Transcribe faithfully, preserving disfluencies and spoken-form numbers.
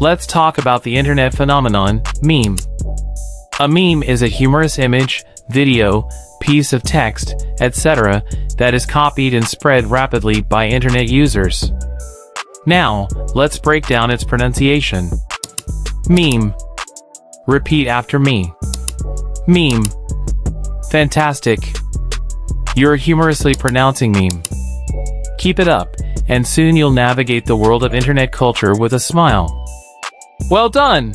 Let's talk about the internet phenomenon, meme. A meme is a humorous image, video, piece of text, et cetera that is copied and spread rapidly by internet users. Now, let's break down its pronunciation. Meme. Repeat after me. Meme. Fantastic. You're humorously pronouncing meme. Keep it up, and soon you'll navigate the world of internet culture with a smile. Well done!